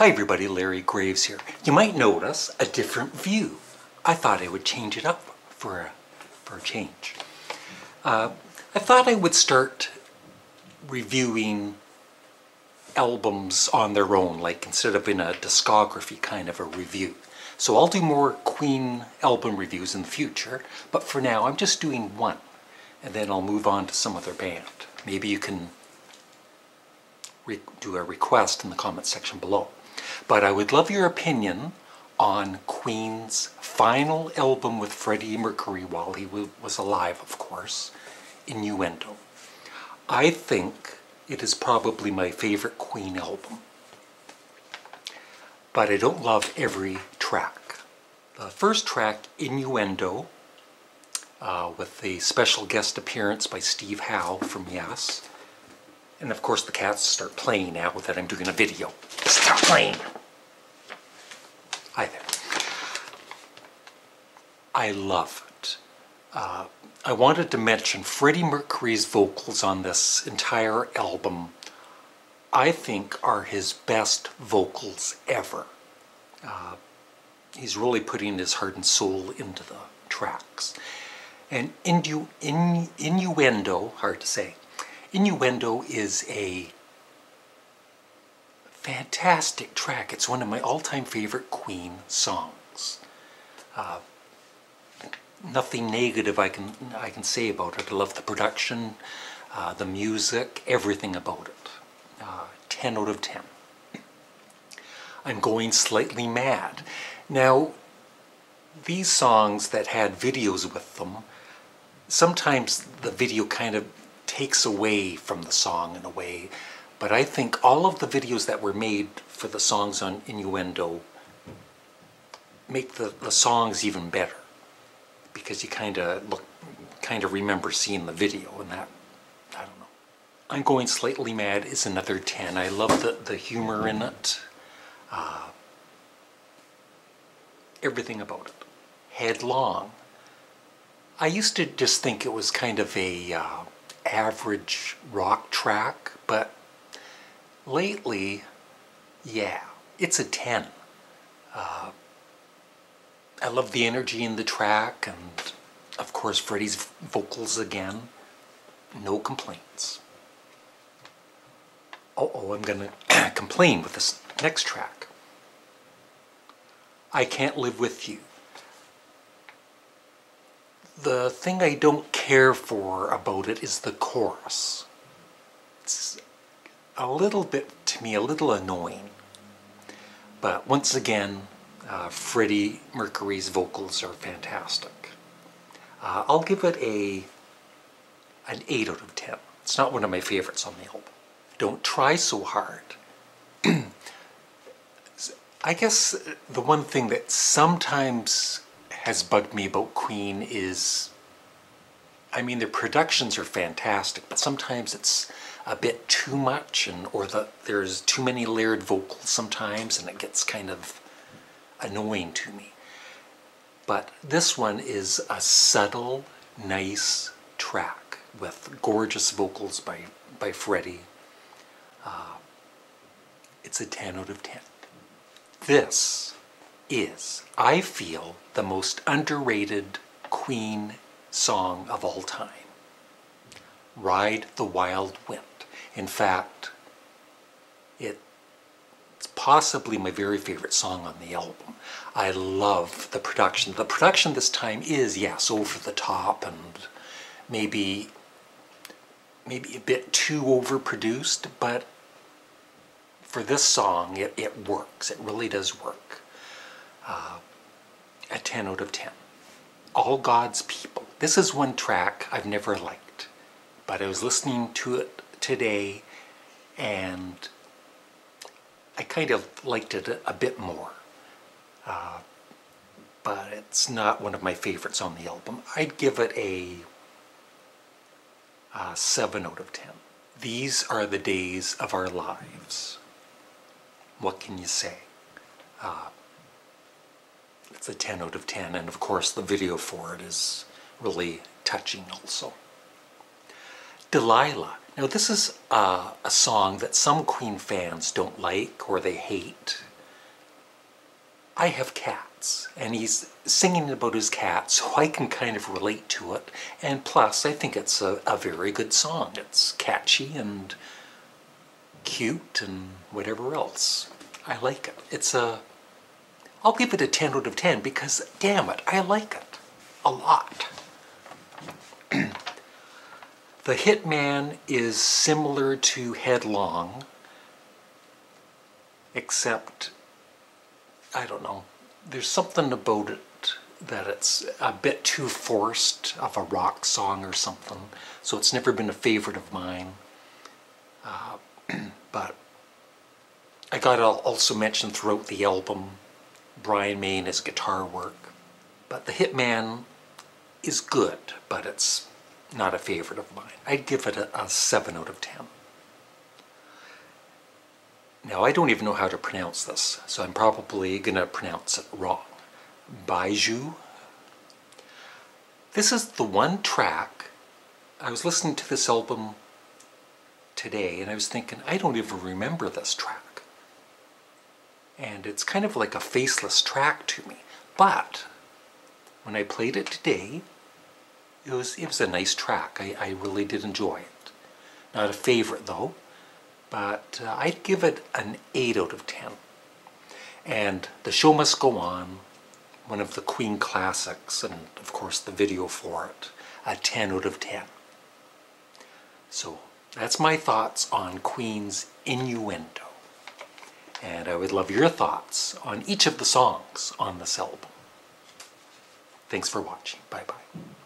Hi everybody, Larry Graves here. You might notice a different view. I thought I would change it up for a change. I thought I would start reviewing albums on their own, like instead of in a discography kind of a review. So I'll do more Queen album reviews in the future, but for now I'm just doing one, and then I'll move on to some other band. Maybe you can do a request in the comment section below. But I would love your opinion on Queen's final album with Freddie Mercury while he was alive, of course, Innuendo. I think it is probably my favorite Queen album, but I don't love every track. The first track, Innuendo, with a special guest appearance by Steve Howe from Yes, and of course the cats start playing now that I'm doing a video. Stop playing! Hi there. I love it. I wanted to mention Freddie Mercury's vocals on this entire album, I think, are his best vocals ever. He's really putting his heart and soul into the tracks. And Innuendo, hard to say, Innuendo is a fantastic track. It's one of my all-time favorite Queen songs. Nothing negative I can say about it. I love the production, the music, everything about it. 10 out of 10. I'm Going Slightly Mad. Now, these songs that had videos with them, sometimes the video kind of takes away from the song in a way, but I think all of the videos that were made for the songs on Innuendo make the songs even better, because you kind of remember seeing the video, and that, I don't know. I'm Going Slightly Mad is another 10. I love the humor in it, everything about it. Headlong. I used to just think it was kind of a average rock track, but lately, yeah, it's a 10. I love the energy in the track, and of course Freddie's vocals again. No complaints. I'm gonna complain with this next track. I Can't Live With You. The thing I don't care for about it is the chorus. It's a little bit, to me, a little annoying. But once again, Freddie Mercury's vocals are fantastic. I'll give it an 8 out of 10. It's not one of my favorites on the album. Don't Try So Hard. I guess the one thing that sometimes has bugged me about Queen is, I mean, their productions are fantastic, but sometimes it's a bit too much, or there's too many layered vocals sometimes, and it gets kind of annoying to me. But this one is a subtle, nice track with gorgeous vocals by Freddie. It's a 10 out of 10. This is, I feel, the most underrated Queen song of all time. Ride the Wild Wind. In fact, it's possibly my very favorite song on the album. I love the production. The production this time is, yes, over the top and maybe a bit too overproduced, but for this song, it works. It really does work. A 10 out of 10. All God's People. This is one track I've never liked, but I was listening to it today and I kind of liked it a bit more. But it's not one of my favorites on the album. I'd give it a 7 out of 10. These Are the Days of Our Lives. What can you say? It's a 10 out of 10, and of course the video for it is really touching also. Delilah. Now this is a song that some Queen fans don't like or they hate. I have cats, and he's singing about his cat, so I can kind of relate to it. And plus, I think it's a very good song. It's catchy and cute and whatever else. I like it. I'll give it a 10 out of 10 because, damn it, I like it a lot. The Hitman is similar to Headlong, except, I don't know, there's something about it that it's a bit too forced of a rock song or something, so it's never been a favorite of mine. But I gotta also mention throughout the album Brian May and his guitar work. But The Hitman is good, but it's not a favorite of mine. I'd give it a 7 out of 10. Now, I don't even know how to pronounce this, so I'm probably going to pronounce it wrong. Baiju. This is the one track. I was listening to this album today, and I was thinking, I don't even remember this track. And it's kind of like a faceless track to me. But when I played it today, it was a nice track. I really did enjoy it. Not a favorite, though. But I'd give it an 8 out of 10. And The Show Must Go On, one of the Queen classics, and of course the video for it, a 10 out of 10. So that's my thoughts on Queen's Innuendo. And I would love your thoughts on each of the songs on this album. Thanks for watching. Bye-bye.